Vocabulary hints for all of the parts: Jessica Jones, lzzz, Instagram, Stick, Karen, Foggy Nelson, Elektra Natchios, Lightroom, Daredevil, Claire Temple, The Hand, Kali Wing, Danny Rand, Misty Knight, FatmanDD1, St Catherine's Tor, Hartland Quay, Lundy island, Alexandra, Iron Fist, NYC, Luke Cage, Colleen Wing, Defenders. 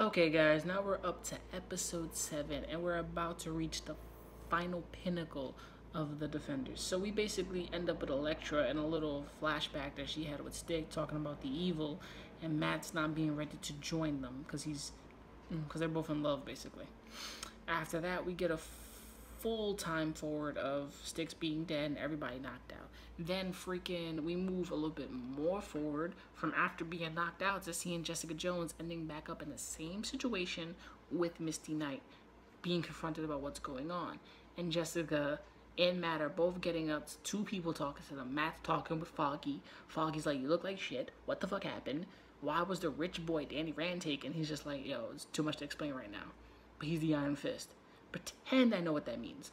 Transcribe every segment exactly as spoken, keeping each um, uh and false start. Okay guys, now we're up to episode seven and we're about to reach the final pinnacle of the Defenders. So we basically end up with Elektra and a little flashback that she had with Stick talking about the evil and Matt's not being ready to join them because he's because they're both in love basically. After that we get a full time forward of Stick's being dead and everybody knocked out. Then freaking we move a little bit more forward from after being knocked out to seeing Jessica Jones ending back up in the same situation with Misty Knight, being confronted about what's going on. And Jessica and Matt are both getting up to two people talking to them. Matt's talking with Foggy. Foggy's like, you look like shit. What the fuck happened? Why was the rich boy Danny Rand taken? He's just like, yo, it's too much to explain right now. But he's the Iron Fist. Pretend I know what that means.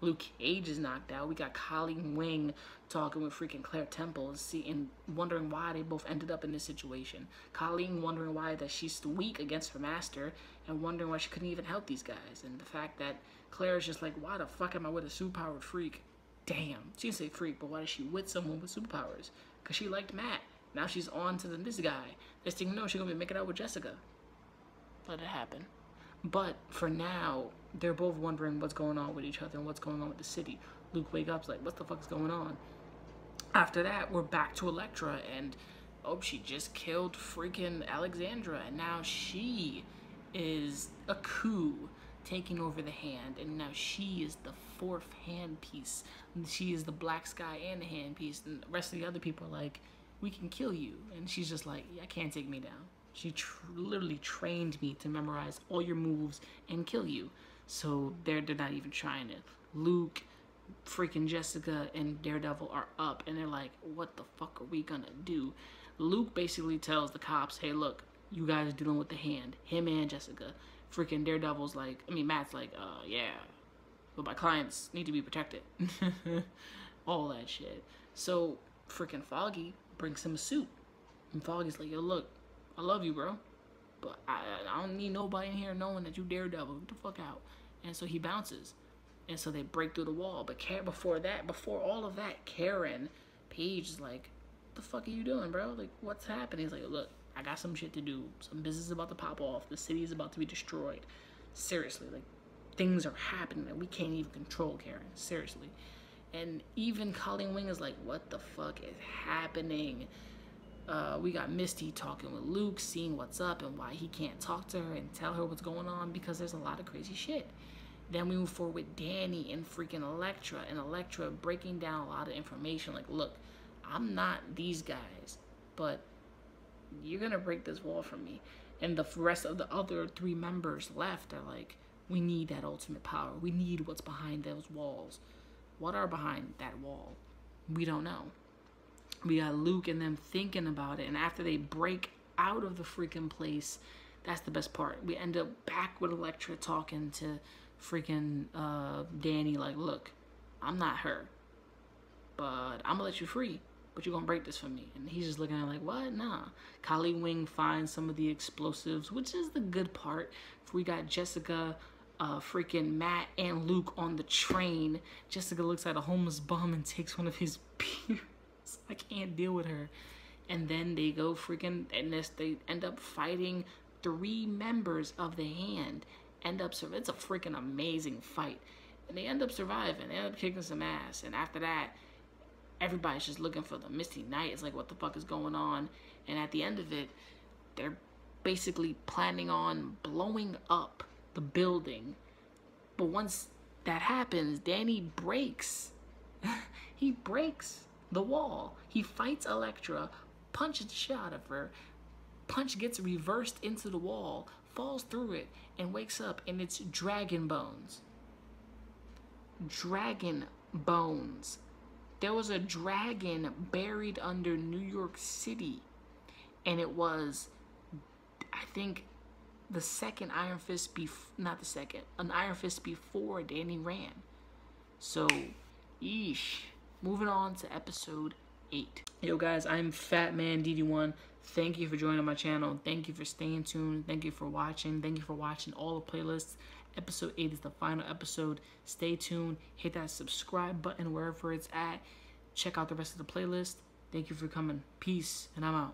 Luke Cage is knocked out. We got Colleen Wing talking with freaking Claire Temple and, see, and wondering why they both ended up in this situation. Colleen wondering why that she's weak against her master and wondering why she couldn't even help these guys. And the fact that Claire is just like, why the fuck am I with a superpowered freak? Damn. She didn't say freak, but why is she with someone with superpowers? Because she liked Matt. Now she's on to the, this guy. Next thing you know, she's going to be making out with Jessica. Let it happen. But for now, they're both wondering what's going on with each other and what's going on with the city. Luke wakes up like, what the fuck's going on? After that, we're back to Elektra and, oh, she just killed freaking Alexandra. And now she is a coup taking over the Hand. And now she is the fourth hand piece. She is the Black Sky and the hand piece. And the rest of the other people are like, we can kill you. And she's just like, yeah, can't take me down. She tr literally trained me to memorize all your moves and kill you. So they're, they're not even trying it. Luke, freaking Jessica, and Daredevil are up. And they're like, what the fuck are we gonna do? Luke basically tells the cops, hey, look, you guys are dealing with the Hand. Him and Jessica. Freaking Daredevil's like, I mean, Matt's like, uh, yeah. But my clients need to be protected. All that shit. So freaking Foggy brings him a suit. And Foggy's like, yo, look. I love you, bro, but I, I don't need nobody in here knowing that you Daredevil. Get the fuck out. And so he bounces. And so they break through the wall. But Karen, before that, before all of that, Karen Page is like, what the fuck are you doing, bro? Like, what's happening? He's like, look, I got some shit to do. Some business is about to pop off. The city is about to be destroyed. Seriously, like, things are happening that we can't even control, Karen. Seriously. And even Colleen Wing is like, what the fuck is happening? Uh, we got Misty talking with Luke, seeing what's up and why he can't talk to her and tell her what's going on because there's a lot of crazy shit. Then we move forward with Danny and freaking Elektra, and Elektra breaking down a lot of information like, look, I'm not these guys, but you're going to break this wall for me. And the rest of the other three members left are like, we need that ultimate power. We need what's behind those walls. What are behind that wall? We don't know. We got Luke and them thinking about it. And after they break out of the freaking place, that's the best part. We end up back with Elektra talking to freaking uh, Danny like, look, I'm not her, but I'm going to let you free, but you're going to break this for me. And he's just looking at her like, what? Nah. Kali Wing finds some of the explosives, which is the good part. We got Jessica, uh, freaking Matt, and Luke on the train. Jessica looks at a homeless bum and takes one of his beers. I can't deal with her. And then they go freaking, and this, they end up fighting three members of the Hand. End up, it's a freaking amazing fight. And they end up surviving. They end up kicking some ass. And after that, everybody's just looking for the Misty Knight. It's like, what the fuck is going on? And at the end of it, they're basically planning on blowing up the building. But once that happens, Danny breaks. He breaks the wall. He fights Elektra, punches the shit out of her, punch gets reversed into the wall, falls through it, and wakes up, and it's dragon bones. Dragon bones. There was a dragon buried under New York City, and it was, I think, the second Iron Fist, bef- not the second, an Iron Fist before Danny Rand. So, yeesh. Moving on to episode eight. Yo guys, I'm Fatman D D one. Thank you for joining my channel. Thank you for staying tuned. Thank you for watching. Thank you for watching all the playlists. Episode eight is the final episode. Stay tuned. Hit that subscribe button wherever it's at. Check out the rest of the playlist. Thank you for coming. Peace, and I'm out.